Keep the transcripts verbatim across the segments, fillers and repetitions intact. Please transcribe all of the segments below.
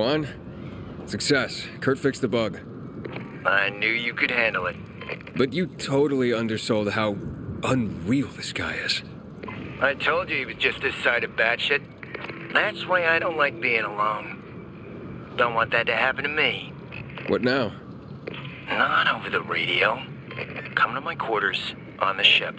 Juan, success. Kurt fixed the bug. I knew you could handle it. But you totally undersold how unreal this guy is. I told you he was just this side of batshit. That's why I don't like being alone. Don't want that to happen to me. What now? Not over the radio. Come to my quarters on the ship.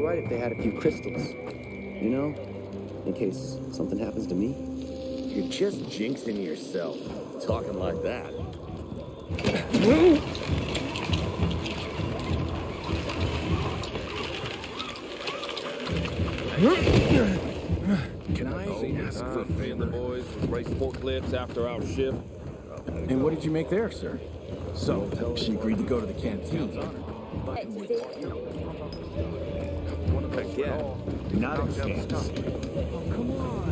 all right if they had a few crystals. You know, in case something happens to me. You're just jinxing yourself, talking like that. Can I ask for me and the boys race forklifts after our shift? And what did you make there, sir? So, she agreed to go to the canteen. Again, not a chance. Oh, come on.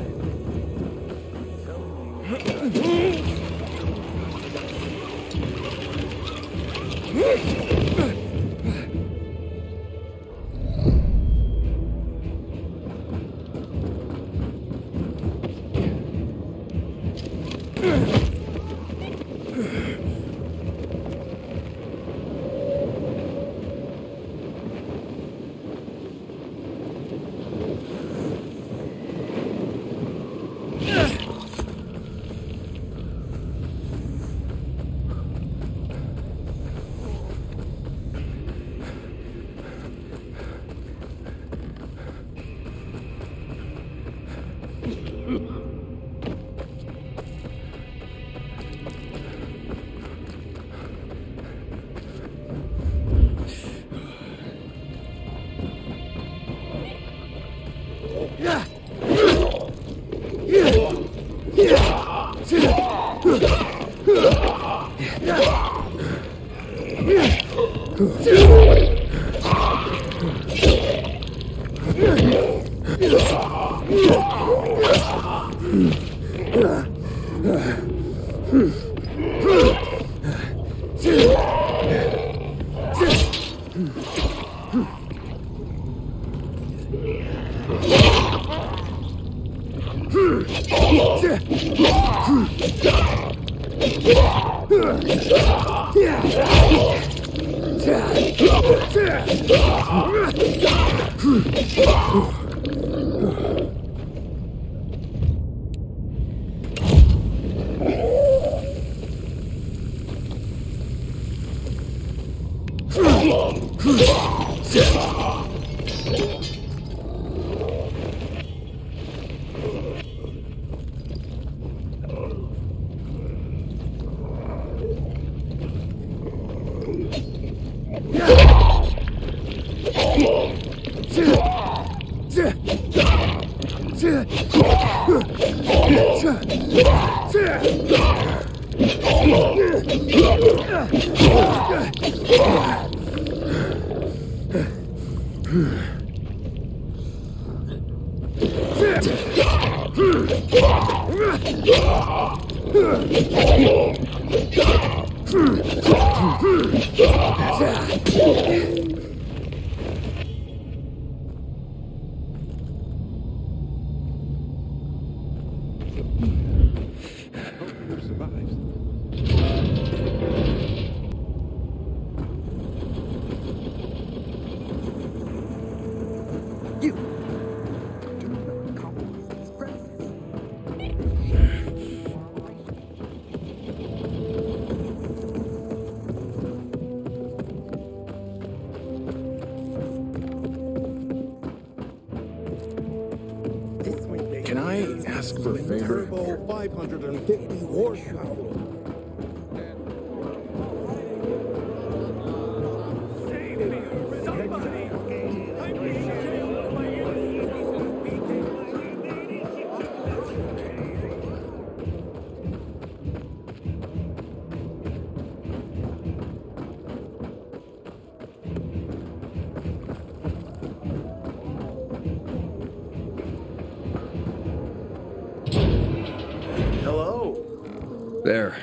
There,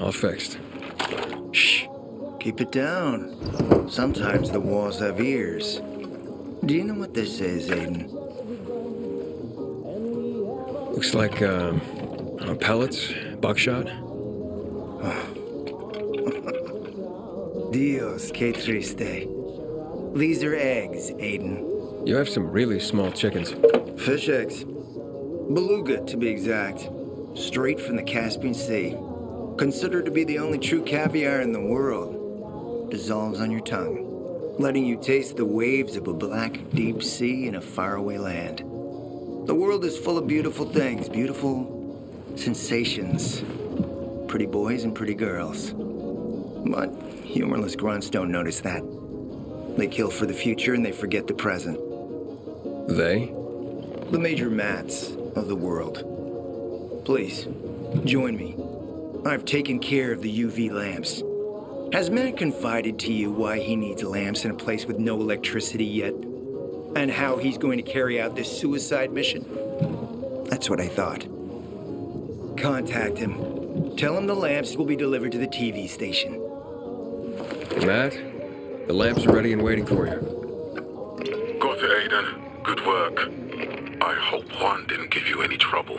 all fixed. Shh, keep it down. Sometimes the walls have ears. Do you know what this is, Aiden? Looks like uh, uh, pellets, buckshot. Dios, que triste. These are eggs, Aiden. You have some really small chickens. Fish eggs. Beluga, to be exact. Straight from the Caspian Sea. Considered to be the only true caviar in the world. Dissolves on your tongue. letting you taste the waves of a black, deep sea in a faraway land. The world is full of beautiful things, beautiful sensations, pretty boys and pretty girls. But humorless grunts don't notice that. They kill for the future and they forget the present. They? The major mats of the world. Please, join me. I've taken care of the U V lamps. Has Matt confided to you why he needs lamps in a place with no electricity yet? And how he's going to carry out this suicide mission? That's what I thought. Contact him. Tell him the lamps will be delivered to the T V station. Matt, the lamps are ready and waiting for you. Got it, Aiden. Good work. I hope Juan didn't give you any trouble.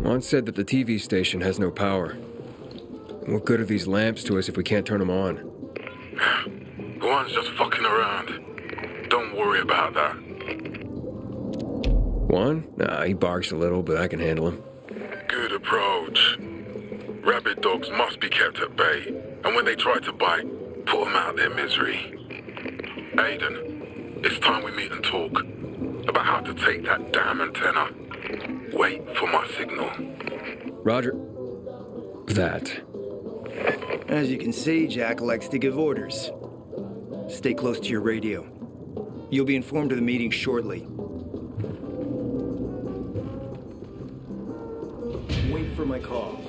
Juan said that the T V station has no power. What good are these lamps to us if we can't turn them on? Juan's just fucking around. Don't worry about that. Juan? Nah, he barks a little, but I can handle him. Good approach. Rabid dogs must be kept at bay, and when they try to bite, put them out of their misery. Aiden, it's time we meet and talk about how to take that damn antenna. Wait for my signal. Roger. That. As you can see, Jack likes to give orders. Stay close to your radio. You'll be informed of the meeting shortly. Wait for my call.